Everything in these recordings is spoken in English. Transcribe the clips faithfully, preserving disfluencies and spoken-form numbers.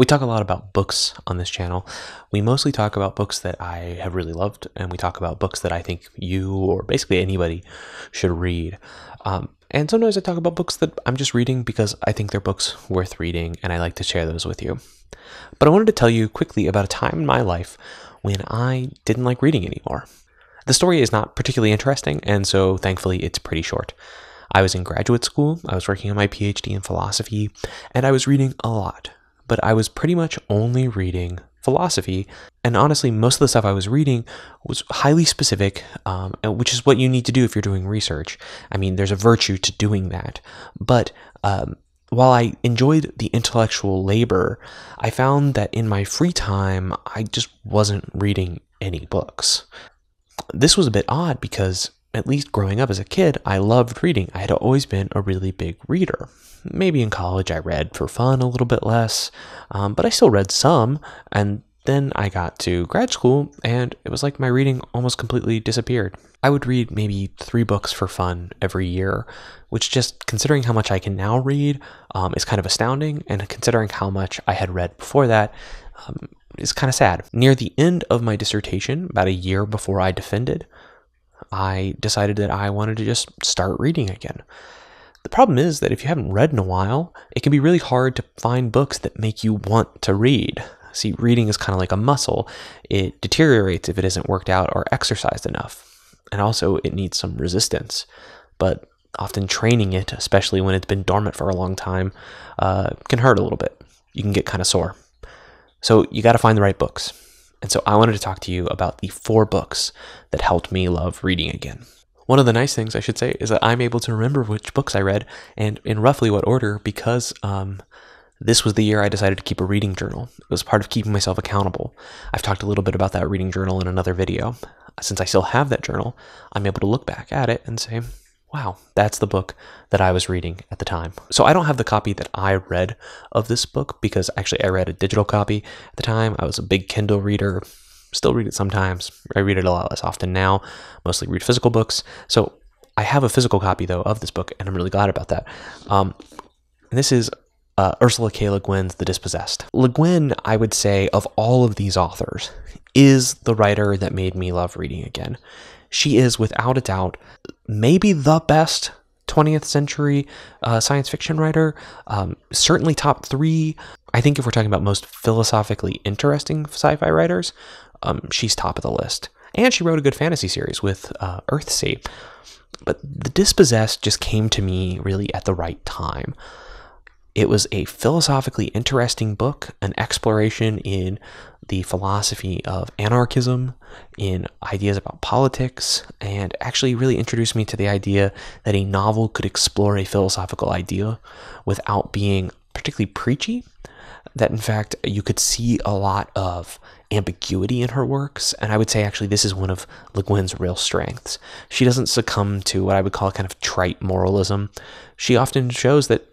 We talk a lot about books on this channel. We mostly talk about books that I have really loved, and we talk about books that I think you or basically anybody should read. Um, and sometimes I talk about books that I'm just reading because I think they're books worth reading, and I like to share those with you. But I wanted to tell you quickly about a time in my life when I didn't like reading anymore. The story is not particularly interesting, and so thankfully it's pretty short. I was in graduate school, I was working on my PhD in philosophy, and I was reading a lot. But I was pretty much only reading philosophy, and honestly most of the stuff I was reading was highly specific, um, which is what you need to do if you're doing research. I mean, there's a virtue to doing that, but um, while I enjoyed the intellectual labor, I found that in my free time I just wasn't reading any books. This was a bit odd because, at least growing up as a kid, I loved reading. I had always been a really big reader. Maybe in college I read for fun a little bit less, um, but I still read some, and then I got to grad school, and it was like my reading almost completely disappeared. I would read maybe three books for fun every year, which, just considering how much I can now read, um, is kind of astounding, and considering how much I had read before that, um, is kind of sad. Near the end of my dissertation, about a year before I defended, I decided that I wanted to just start reading again. The problem is that if you haven't read in a while, it can be really hard to find books that make you want to read. See, reading is kind of like a muscle. It deteriorates if it isn't worked out or exercised enough. And also, it needs some resistance. But often training it, especially when it's been dormant for a long time, uh, can hurt a little bit. You can get kind of sore. So you got to find the right books. And so I wanted to talk to you about the four books that helped me love reading again. One of the nice things I should say is that I'm able to remember which books I read and in roughly what order, because um, this was the year I decided to keep a reading journal. It was part of keeping myself accountable. I've talked a little bit about that reading journal in another video. Since I still have that journal, I'm able to look back at it and say, wow, that's the book that I was reading at the time. So I don't have the copy that I read of this book, because actually I read a digital copy at the time. I was a big Kindle reader, still read it sometimes. I read it a lot less often now, mostly read physical books. So I have a physical copy though of this book, and I'm really glad about that. Um, and this is uh, Ursula K. Le Guin's The Dispossessed. Le Guin, I would say, of all of these authors, is the writer that made me love reading again. She is, without a doubt, maybe the best twentieth century uh, science fiction writer, um, certainly top three. I think if we're talking about most philosophically interesting sci-fi writers, um, she's top of the list. And she wrote a good fantasy series with uh, Earthsea. But The Dispossessed just came to me really at the right time. It was a philosophically interesting book, an exploration in the philosophy of anarchism, in ideas about politics, and actually really introduced me to the idea that a novel could explore a philosophical idea without being particularly preachy. That in fact, you could see a lot of ambiguity in her works, and I would say actually this is one of Le Guin's real strengths. She doesn't succumb to what I would call kind of trite moralism. She often shows that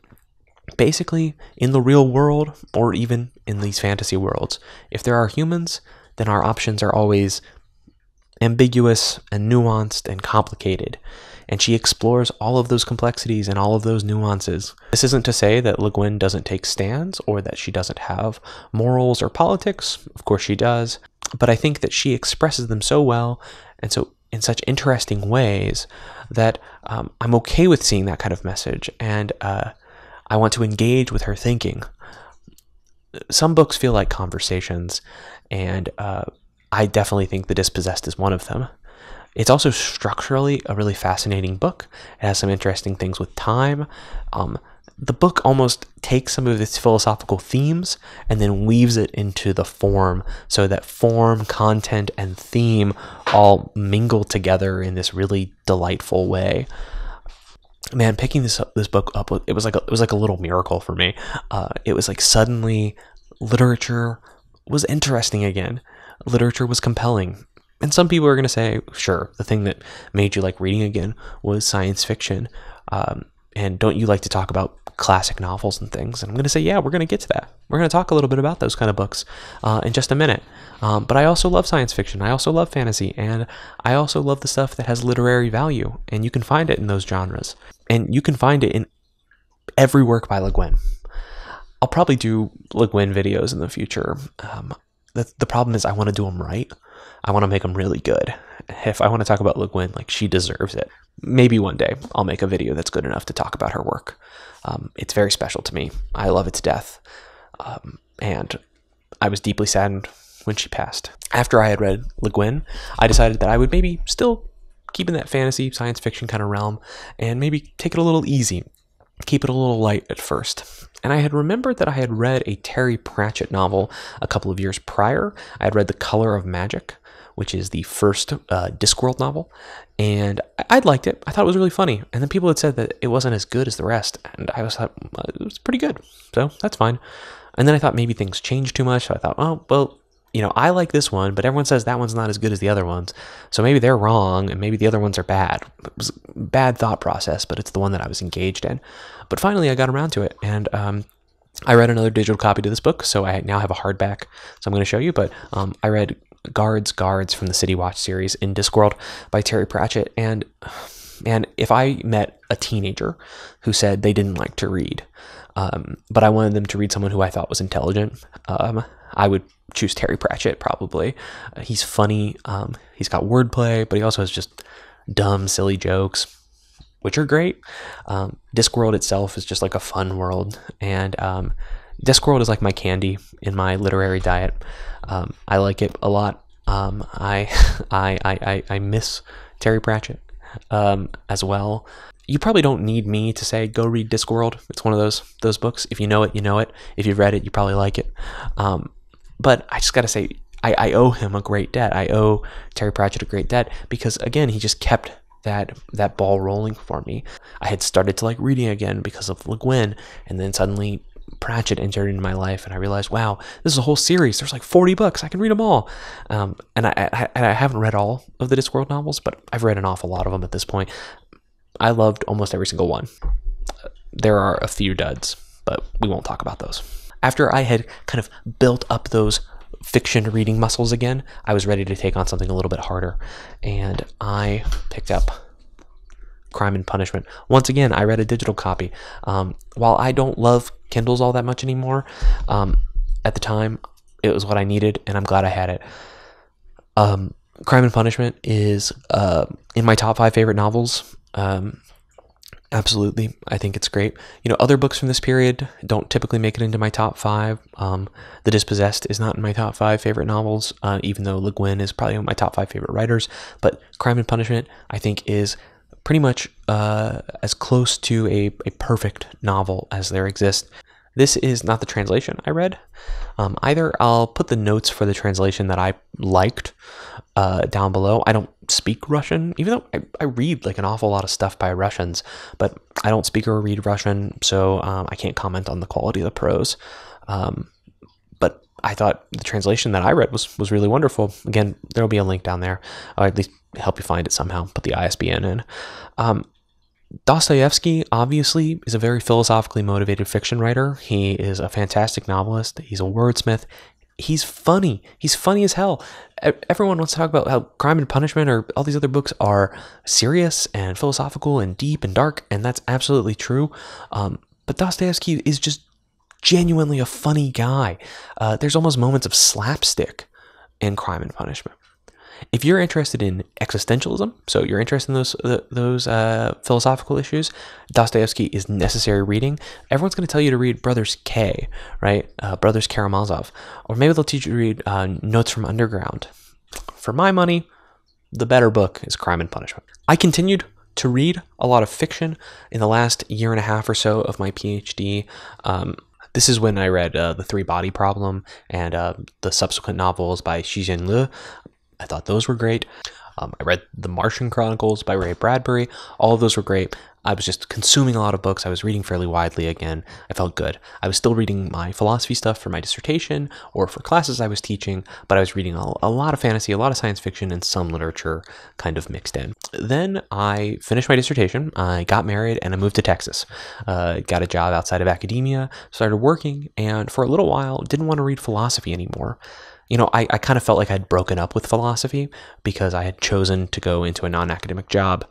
basically, in the real world, or even in these fantasy worlds, if there are humans, then our options are always ambiguous and nuanced and complicated. And she explores all of those complexities and all of those nuances. This isn't to say that Le Guin doesn't take stands or that she doesn't have morals or politics. Of course she does. But I think that she expresses them so well and so in such interesting ways that um, I'm okay with seeing that kind of message. And, uh, I want to engage with her thinking. Some books feel like conversations, and uh, I definitely think The Dispossessed is one of them. It's also structurally a really fascinating book. It has some interesting things with time. Um, the book almost takes some of its philosophical themes and then weaves it into the form, so that form, content, and theme all mingle together in this really delightful way. Man, picking this up, this book up, it was like a, it was like a little miracle for me. Uh, it was like suddenly literature was interesting again. Literature was compelling. And some people are going to say, sure, the thing that made you like reading again was science fiction. Um, and don't you like to talk about classic novels and things? And I'm going to say, yeah, we're going to get to that. We're going to talk a little bit about those kind of books uh, in just a minute. Um, but I also love science fiction. I also love fantasy. And I also love the stuff that has literary value. And you can find it in those genres. And you can find it in every work by Le Guin. I'll probably do Le Guin videos in the future. Um, the, the problem is I want to do them right. I want to make them really good. If I want to talk about Le Guin, like, she deserves it. Maybe one day I'll make a video that's good enough to talk about her work. Um, it's very special to me. I love it to death. Um, and I was deeply saddened when she passed. After I had read Le Guin, I decided that I would maybe still keep in that fantasy, science fiction kind of realm, and maybe take it a little easy. Keep it a little light at first. And I had remembered that I had read a Terry Pratchett novel a couple of years prior. I had read The Color of Magic, which is the first uh, Discworld novel, and I'd liked it. I thought it was really funny, and then people had said that it wasn't as good as the rest, and I was thought it was pretty good, so that's fine. And then I thought maybe things changed too much, so I thought, oh, well, you know, I like this one, but everyone says that one's not as good as the other ones, so maybe they're wrong, and maybe the other ones are bad. It was a bad thought process, but it's the one that I was engaged in. But finally, I got around to it, and um, I read another digital copy to this book, so I now have a hardback, so I'm going to show you, but um, I read Guards, Guards from the City Watch series in Discworld by Terry Pratchett. And man, if I met a teenager who said they didn't like to read, um, but I wanted them to read someone who I thought was intelligent, um, I would choose Terry Pratchett probably. Uh, he's funny. Um, he's got wordplay, but he also has just dumb, silly jokes, which are great. Um, Discworld itself is just like a fun world. And, um, Discworld is like my candy in my literary diet. Um, I like it a lot. Um, I, I, I, I miss Terry Pratchett um, as well. You probably don't need me to say, go read Discworld. It's one of those those books. If you know it, you know it. If you've read it, you probably like it. Um, but I just got to say, I, I owe him a great debt. I owe Terry Pratchett a great debt because, again, he just kept that that ball rolling for me. I had started to like reading again because of Le Guin, and then suddenly Pratchett entered into my life, and I realized, wow, this is a whole series. There's like forty books. I can read them all. Um, and I, I, I haven't read all of the Discworld novels, but I've read an awful lot of them at this point. I loved almost every single one. There are a few duds, but we won't talk about those. After I had kind of built up those fiction reading muscles again, I was ready to take on something a little bit harder, and I picked up Crime and Punishment. Once again, I read a digital copy. Um, while I don't love Kindles all that much anymore, um, at the time, it was what I needed, and I'm glad I had it. Um, Crime and Punishment is uh, in my top five favorite novels. Um, absolutely. I think it's great. You know, other books from this period don't typically make it into my top five. Um, The Dispossessed is not in my top five favorite novels, uh, even though Le Guin is probably one of my top five favorite writers. But Crime and Punishment, I think, is pretty much uh, as close to a, a perfect novel as there exists. This is not the translation I read. Um, either I'll put the notes for the translation that I liked uh, down below. I don't speak Russian, even though I, I read like an awful lot of stuff by Russians, but I don't speak or read Russian, so um, I can't comment on the quality of the prose. Um, but I thought the translation that I read was, was really wonderful. Again, there'll be a link down there, or at least help you find it somehow, put the I S B N in. Um, Dostoevsky, obviously, is a very philosophically motivated fiction writer. He is a fantastic novelist. He's a wordsmith. He's funny. He's funny as hell. Everyone wants to talk about how Crime and Punishment or all these other books are serious and philosophical and deep and dark, and that's absolutely true. Um, but Dostoevsky is just genuinely a funny guy. Uh, there's almost moments of slapstick in Crime and Punishment. If you're interested in existentialism, so you're interested in those those uh, philosophical issues, Dostoevsky is necessary reading. Everyone's going to tell you to read Brothers K, right? Uh, Brothers Karamazov. Or maybe they'll teach you to read uh, Notes from Underground. For my money, the better book is Crime and Punishment. I continued to read a lot of fiction in the last year and a half or so of my PhD. Um, This is when I read uh, The Three Body Problem and uh, the subsequent novels by Xizhen Liu. I thought those were great. Um, I read The Martian Chronicles by Ray Bradbury. All of those were great. I was just consuming a lot of books. I was reading fairly widely again. I felt good. I was still reading my philosophy stuff for my dissertation or for classes I was teaching, but I was reading a, a lot of fantasy, a lot of science fiction, and some literature kind of mixed in. Then I finished my dissertation. I got married, and I moved to Texas. Uh, got a job outside of academia, started working, and for a little while didn't want to read philosophy anymore. You know, I, I kind of felt like I'd broken up with philosophy because I had chosen to go into a non-academic job,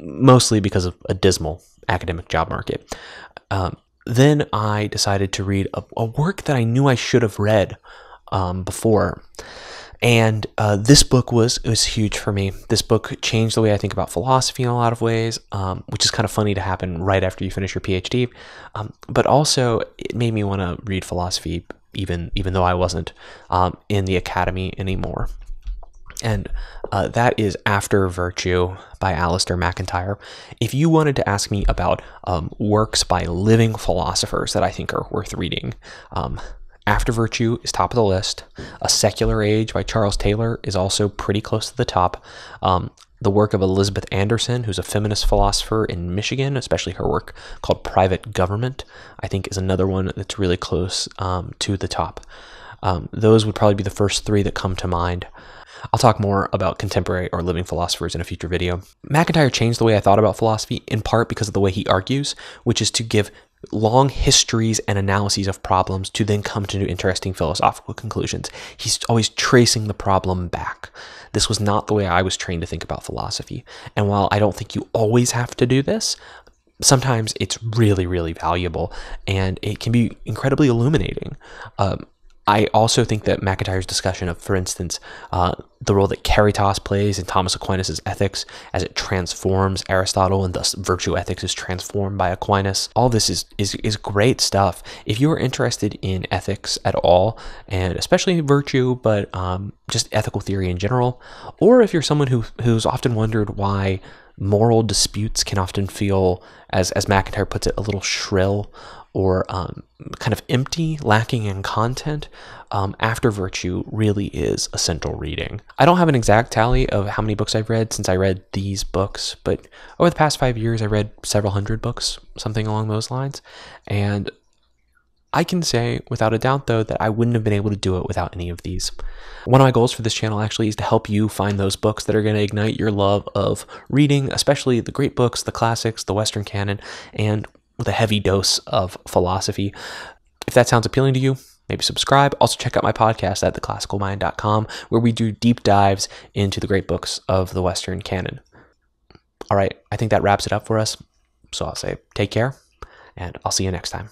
mostly because of a dismal academic job market. Um, then I decided to read a, a work that I knew I should have read um, before. And uh, this book was it was huge for me. This book changed the way I think about philosophy in a lot of ways, um, which is kind of funny to happen right after you finish your PhD. Um, but also, it made me want to read philosophy, even even though I wasn't um, in the academy anymore. And uh, that is After Virtue by Alasdair MacIntyre. If you wanted to ask me about um, works by living philosophers that I think are worth reading, um, After Virtue is top of the list. A Secular Age by Charles Taylor is also pretty close to the top. Um, the work of Elizabeth Anderson, who's a feminist philosopher in Michigan, especially her work called Private Government, I think is another one that's really close um, to the top. Um, those would probably be the first three that come to mind. I'll talk more about contemporary or living philosophers in a future video. MacIntyre changed the way I thought about philosophy, in part because of the way he argues, which is to give long histories and analyses of problems to then come to new interesting philosophical conclusions. He's always tracing the problem back. This was not the way I was trained to think about philosophy. And while I don't think you always have to do this, sometimes it's really, really valuable, and it can be incredibly illuminating. Um, I also think that MacIntyre's discussion of, for instance, uh, the role that caritas plays in Thomas Aquinas' ethics as it transforms Aristotle, and thus virtue ethics is transformed by Aquinas. All this is, is, is great stuff. If you're interested in ethics at all, and especially virtue, but um, just ethical theory in general, or if you're someone who, who's often wondered why moral disputes can often feel, as, as MacIntyre puts it, a little shrill or um, kind of empty, lacking in content, um, After Virtue really is a central reading. I don't have an exact tally of how many books I've read since I read these books, but over the past five years, I read several hundred books, something along those lines. And I can say without a doubt, though, that I wouldn't have been able to do it without any of these. One of my goals for this channel actually is to help you find those books that are going to ignite your love of reading, especially the great books, the classics, the Western canon, and with a heavy dose of philosophy. If that sounds appealing to you, maybe subscribe. Also check out my podcast at the classical mind dot com, where we do deep dives into the great books of the Western canon. All right, I think that wraps it up for us. So I'll say take care, and I'll see you next time.